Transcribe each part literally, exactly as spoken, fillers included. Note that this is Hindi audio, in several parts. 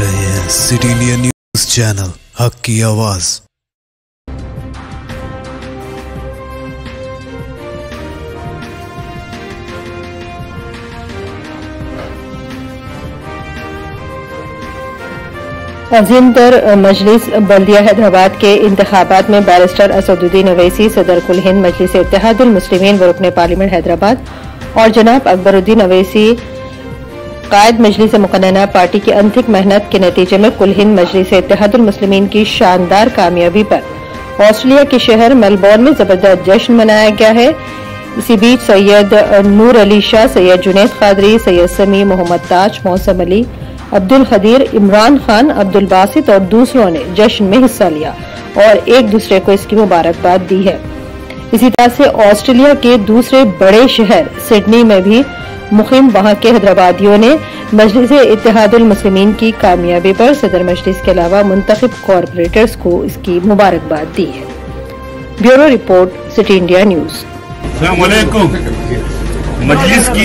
देख रहे हैं सिटी इंडिया न्यूज चैनल, हक की आवाज। अजीमदर मजलिस बल्दिया हैदराबाद के इंतखाबात में बैरिस्टर असदुद्दीन ओवैसी सदर कुल हिंद मजलिस इत्तेहादुल मुस्लिमीन व रुकन पार्लियामेंट हैदराबाद और जनाब अकबरुद्दीन ओवैसी कायद मजलिस मुकन्नना पार्टी की अंतिम मेहनत के नतीजे में कुल हिंद मजलिस इत्तेहादुल मुस्लिमीन की शानदार कामयाबी पर ऑस्ट्रेलिया के शहर मेलबोर्न में जबरदस्त जश्न मनाया गया है। इसी बीच सैयद नूर अली शाह, सैयद जुनेद कादरी, सैयद समी, मोहम्मद ताज, मौसम अली, अब्दुल खदीर, इमरान खान, अब्दुल बासित और दूसरों ने जश्न में हिस्सा लिया और एक दूसरे को इसकी मुबारकबाद दी है। इसी तरह से ऑस्ट्रेलिया के दूसरे बड़े शहर सिडनी में भी मुखिम वहां के हैदराबादियों ने मजलिस इत्तेहादुल मुस्लिमीन की कामयाबी पर सदर मजलिस के अलावा मुंतखब कॉरपोरेटर्स को इसकी मुबारकबाद दी है। Bureau report, city India news. Majlis की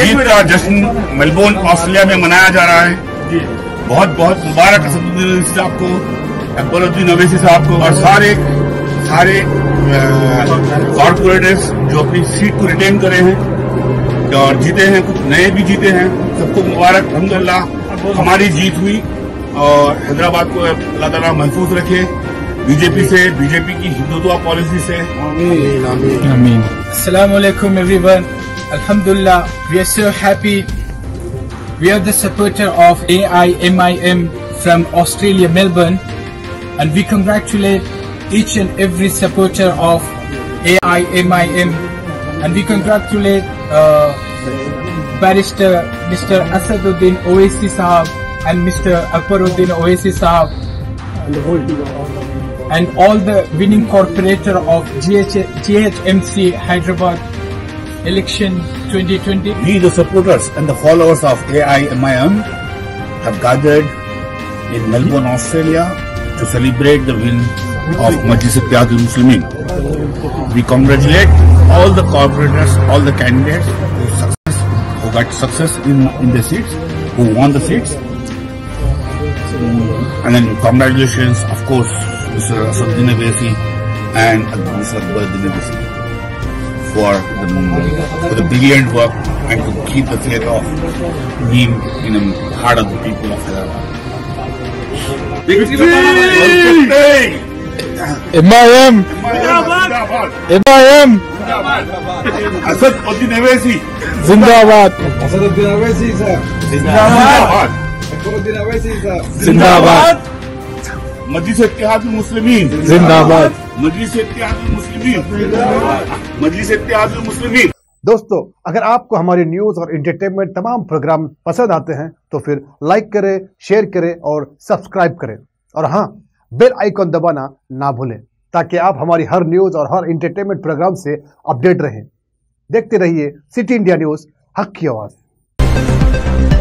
जीत का जश्न मेलबोर्न ऑस्ट्रेलिया में मनाया जा रहा है। बहुत बहुत मुबारक असदुद्दीन ओवैसी साहब को, अकबरुद्दीन ओवैसी साहब को और सारे सारे कॉरपोरेटर्स जो अपनी सीट को रिटेन करे हैं और जीते हैं, कुछ नए भी जीते हैं, सबको मुबारक। अल्हम्दुलिल्लाह हमारी जीत हुई और हैदराबाद को अल्लाह ताला महफूज रखे बीजेपी से, बीजेपी की हिंदुत्व पॉलिसी से। अस्सलाम वालेकुम everyone. Alhamdulillah, we are so happy. We are the supporter of A I M I M from Australia, Melbourne, and we congratulate each and every supporter of A I M I M, and we congratulate uh, Barrister Mister Asaduddin Owaisi Sahab and Mister Akbaruddin Owaisi Sahab, and all the winning corporator of G H M C Hyderabad. Election twenty twenty. We, the supporters and the followers of A I M I M, have gathered in Melbourne, Australia, to celebrate the win of Majlis Ittehadul Muslimeen. We congratulate all the corporators, all the candidates who success, who got success in in the seats, who won the seats, and then congratulations, of course, Mister Asaduddin Owaisi and Mister Akbaruddin Owaisi. For the, for the brilliant work and to keep the faith of him in the heart of the people of Hyderabad. Victory! M I M! M I M! Asaduddin Owaisi! Zindabad! Asaduddin Owaisi sir! Zindabad! Asaduddin Owaisi sir! Zindabad! Majlis Ittehadul Muslimeen! Zindabad! Majlis Ittehadul Muslimeen, Majlis Ittehadul Muslimeen. दोस्तों, अगर आपको हमारे न्यूज और एंटरटेनमेंट तमाम प्रोग्राम पसंद आते हैं तो फिर लाइक करें, शेयर करें और सब्सक्राइब करें, और हाँ, बेल आइकॉन दबाना ना भूलें ताकि आप हमारी हर न्यूज और हर एंटरटेनमेंट प्रोग्राम से अपडेट रहें। देखते रहिए सिटी इंडिया न्यूज, हक की आवाज।